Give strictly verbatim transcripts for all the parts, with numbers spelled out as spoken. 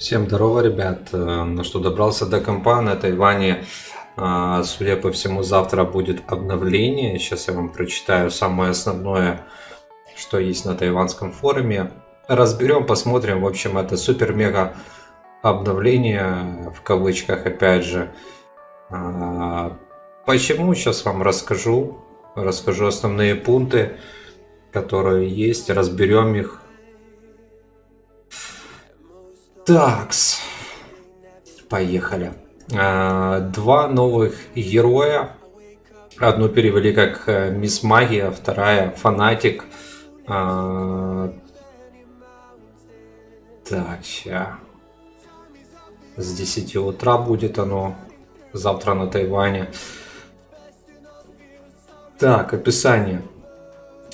Всем здорово, ребят. Ну что, добрался до компа на Тайване. Судя по всему, завтра будет обновление. Сейчас я вам прочитаю самое основное, что есть на тайванском форуме. Разберем, посмотрим. В общем, это супер-мега обновление, в кавычках, опять же. Почему? Сейчас вам расскажу. Расскажу основные пункты, которые есть. Разберем их. Такс, поехали. Два новых героя. Одну перевели как Мисс Магия, вторая Фанатик. Так, ща. С десяти утра будет оно. Завтра на Тайване. Так, описание.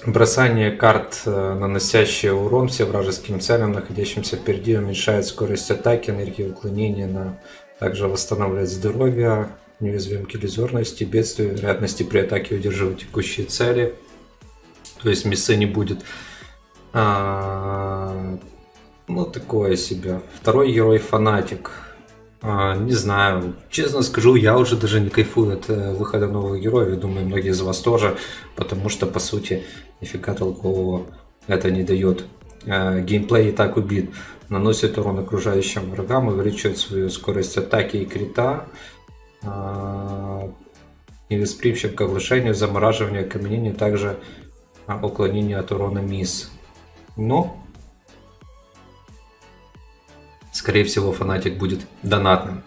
Бросание карт, наносящие урон всем вражеским целям, находящимся впереди, уменьшает скорость атаки, энергию уклонения, на... также восстанавливает здоровье, неуязвим к иллюзорности, бедствию, вероятности при атаке удерживать текущие цели. То есть миссы не будет. А... Ну, такое себе. Второй герой Фанатик. А, не знаю, честно скажу, я уже даже не кайфую от выхода новых героев, я думаю, многие из вас тоже, потому что, по сути, нифига толкового это не дает. А, геймплей и так убит. Наносит урон окружающим врагам, увеличивает свою скорость атаки и крита. А, невосприимчив к оглушению, замораживанию, окаменению, также уклонение от урона мисс. Но... скорее всего, Фанатик будет донатным.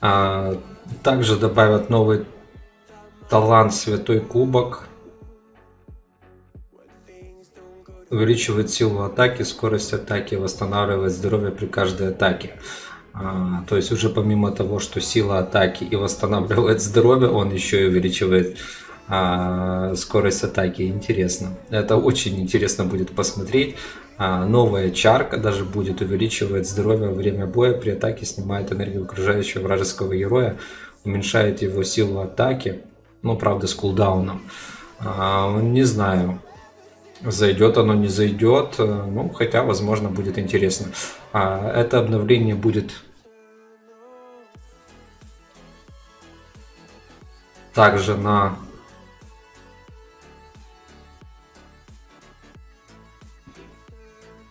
А, также добавят новый талант Святой Кубок. Увеличивает силу атаки, скорость атаки, восстанавливает здоровье при каждой атаке. А, то есть уже помимо того, что сила атаки и восстанавливает здоровье, он еще и увеличивает а, скорость атаки. Интересно. Это очень интересно будет посмотреть. А, новая чарка даже будет увеличивать здоровье во время боя, при атаке снимает энергию окружающего вражеского героя, уменьшает его силу атаки, ну правда с кулдауном. А, не знаю, зайдет оно, не зайдет, ну хотя возможно будет интересно. А, это обновление будет... также на...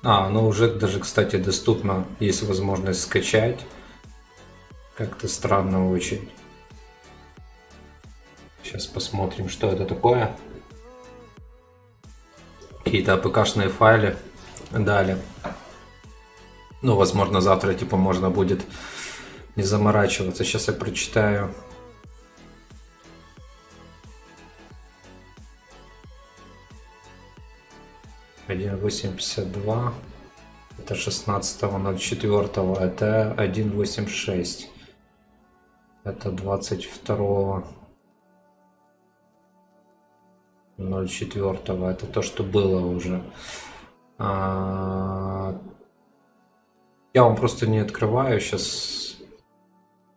А, ну уже даже, кстати, доступно, есть возможность скачать. Как-то странно очень. Сейчас посмотрим, что это такое. Какие-то АПК-шные файлы. Далее. Ну, возможно, завтра типа можно будет не заморачиваться. Сейчас я прочитаю. один восемь пятьдесят два, это шестнадцатого ноль четвёртого, это один восемь шесть, это двадцать второго ноль четвёртого, это то, что было уже. Я вам просто не открываю, сейчас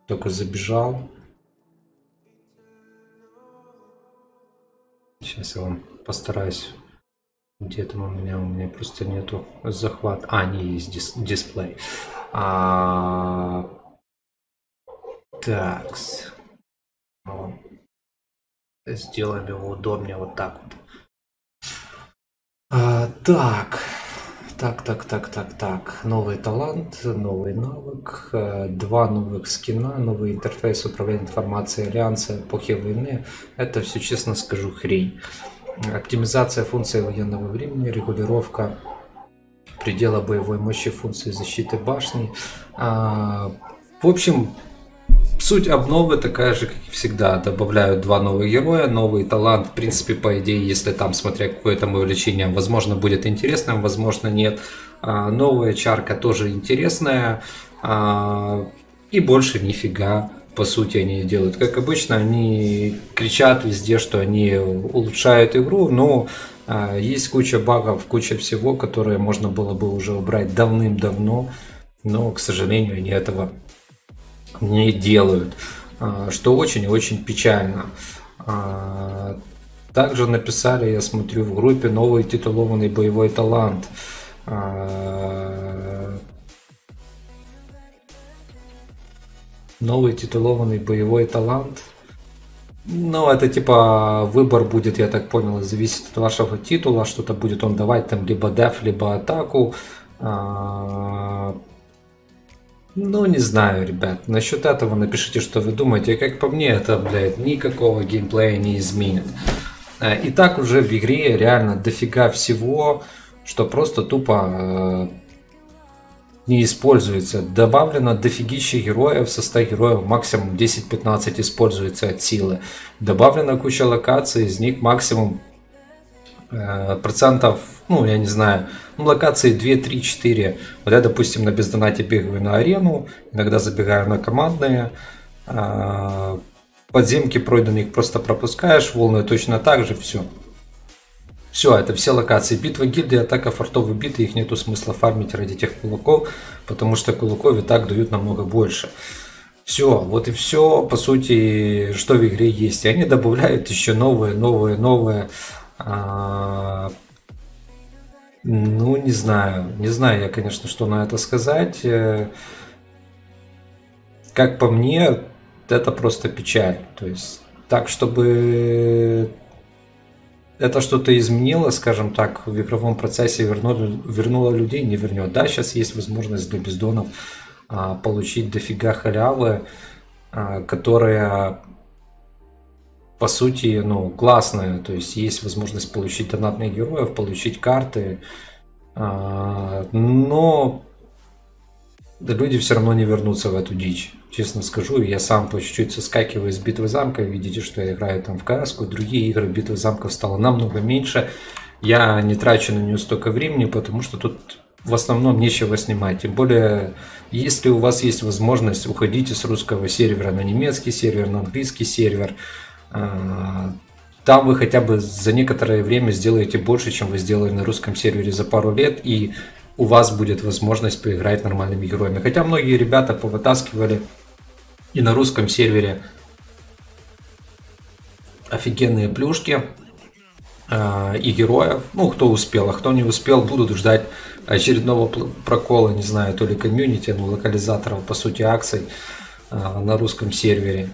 только забежал. Сейчас я вам постараюсь. Где-то у меня, у меня просто нету захват. А, не, есть дис дисплей. А... Так. Ну, сделаем его удобнее вот так вот. А, так. Так, так, так, так, так. Новый талант, новый навык, два новых скина, новый интерфейс управления информацией Альянса эпохи войны. Это все, честно скажу, хрень. Оптимизация функции военного времени, регулировка предела боевой мощи, функции защиты башни. А, в общем, суть обновы такая же, как и всегда. Добавляют два новых героя, новый талант. В принципе, по идее, если там, смотря какое там увлечение, возможно, будет интересным, возможно, нет. А, новая чарка тоже интересная. А, и больше нифига. По сути, они делают как обычно, они кричат везде, что они улучшают игру, но э, есть куча багов, куча всего, которые можно было бы уже убрать давным-давно, но, к сожалению, они этого не делают, э, что очень-очень печально. Э, также написали, я смотрю, в группе новый титулованный боевой талант. Э, Новый титулованный боевой талант. Ну, это типа выбор будет, я так понял, зависит от вашего титула. Что-то будет он давать, там, либо деф, либо атаку. А... Ну, не знаю, ребят. Насчет этого напишите, что вы думаете. Как по мне, это, блядь, никакого геймплея не изменит. И так уже в игре реально дофига всего, что просто тупо не используется. Добавлено дофигища героев, со ста героев максимум десять-пятнадцать используется от силы. Добавлена куча локаций, из них максимум э, процентов, ну я не знаю, ну, локации две, три, четыре. Вот я, допустим, на бездонате бегаю на арену, иногда забегаю на командные. Э, подземки пройденных просто пропускаешь, волны точно так же, все. Все, это все локации. Битва гильдии, атака фортов убиты, их нету смысла фармить ради тех кулаков, потому что кулаков и так дают намного больше. Все, вот и все, по сути, что в игре есть. И они добавляют еще новые, новые, новые. А... Ну, не знаю. Не знаю я, конечно, что на это сказать. Как по мне, это просто печаль. То есть, так, чтобы... это что-то изменило, скажем так, в игровом процессе, вернуло, вернуло людей, не вернет. Да, сейчас есть возможность для бездонов а, получить дофига халявы, а, которая, по сути, ну, классная. То есть есть возможность получить донатных героев, получить карты, а, но люди все равно не вернутся в эту дичь. Честно скажу, я сам по чуть-чуть соскакиваю из битвы замка. Видите, что я играю там в каску. Другие игры битвы замков стало намного меньше. Я не трачу на нее столько времени, потому что тут в основном нечего снимать. Тем более, если у вас есть возможность, уходите с русского сервера на немецкий сервер, на английский сервер. Там вы хотя бы за некоторое время сделаете больше, чем вы сделали на русском сервере за пару лет. И у вас будет возможность поиграть нормальными героями. Хотя многие ребята повытаскивали и на русском сервере офигенные плюшки э, и героев. Ну, кто успел, а кто не успел, будут ждать очередного прокола, не знаю, то ли комьюнити, ну, локализаторов, по сути, акций э, на русском сервере.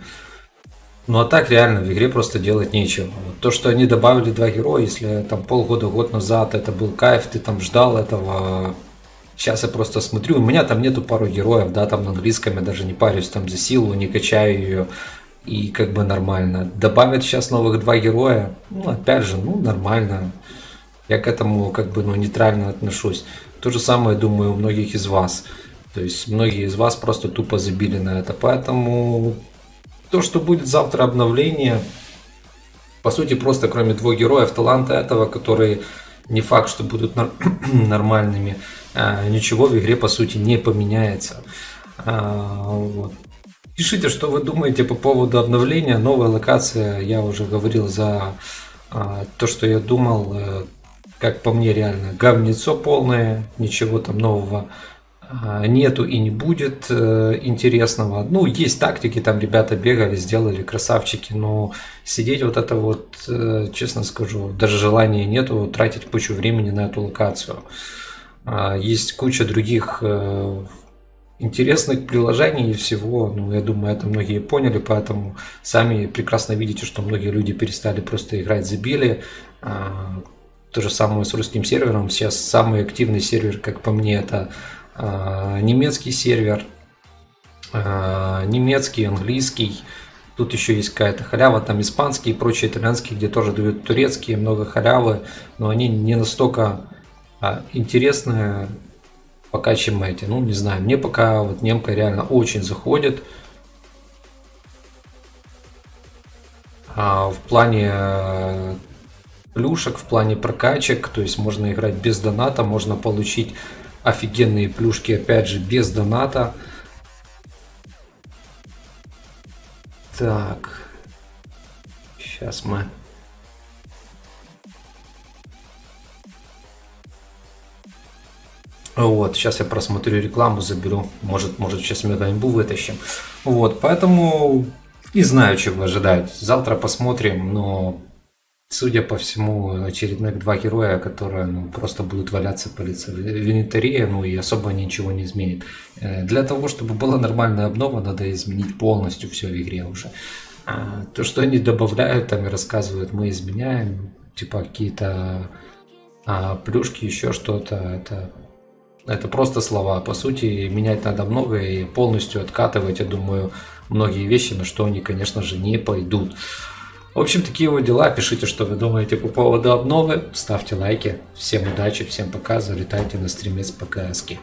Ну, а так реально в игре просто делать нечего. То, что они добавили два героя, если там полгода, год назад это был кайф, ты там ждал этого. Сейчас я просто смотрю, у меня там нету пару героев, да, там на английском я даже не парюсь там за силу, не качаю ее. И как бы нормально. Добавят сейчас новых два героя, ну, опять же, ну, нормально. Я к этому как бы, ну, нейтрально отношусь. То же самое, думаю, у многих из вас. То есть многие из вас просто тупо забили на это, поэтому... То, что будет завтра обновление, по сути, просто кроме двух героев таланта этого, которые не факт, что будут нар нормальными, э, ничего в игре, по сути, не поменяется. А, вот. Пишите, что вы думаете по поводу обновления. Новая локация, я уже говорил за а, то, что я думал, э, как по мне, реально говнецо полное, ничего там нового нету и не будет э, интересного. Ну, есть тактики, там ребята бегали, сделали, красавчики, но сидеть вот это вот, э, честно скажу, даже желания нету тратить кучу времени на эту локацию. Э, есть куча других э, интересных приложений и всего, ну, я думаю, это многие поняли, поэтому сами прекрасно видите, что многие люди перестали просто играть, забили. Э, то же самое с русским сервером. Сейчас самый активный сервер, как по мне, это немецкий сервер, немецкий, английский, тут еще есть какая-то халява, там испанский и прочие итальянские, где тоже дают турецкие, много халявы, но они не настолько интересные пока, чем эти. Ну, не знаю, мне пока вот немка реально очень заходит в плане плюшек, в плане прокачек, то есть можно играть без доната, можно получить офигенные плюшки, опять же, без доната. Так. Сейчас мы... Вот, сейчас я просмотрю рекламу, заберу. Может, может сейчас меданьбу вытащим. Вот, поэтому не знаю, чего ожидать. Завтра посмотрим, но... Судя по всему, очередных два героя, которые ну, просто будут валяться по лице в инвентаре, ну и особо ничего не изменит. Для того, чтобы была нормальная обнова, надо изменить полностью все в игре уже. А то, что они добавляют там и рассказывают, мы изменяем, типа какие-то а, плюшки, еще что-то, это... Это просто слова. По сути, менять надо многое и полностью откатывать, я думаю, многие вещи, на что они, конечно же, не пойдут. В общем, такие вот дела. Пишите, что вы думаете по поводу обновы. Ставьте лайки. Всем удачи, всем пока. Залетайте на стриме с ПКСки.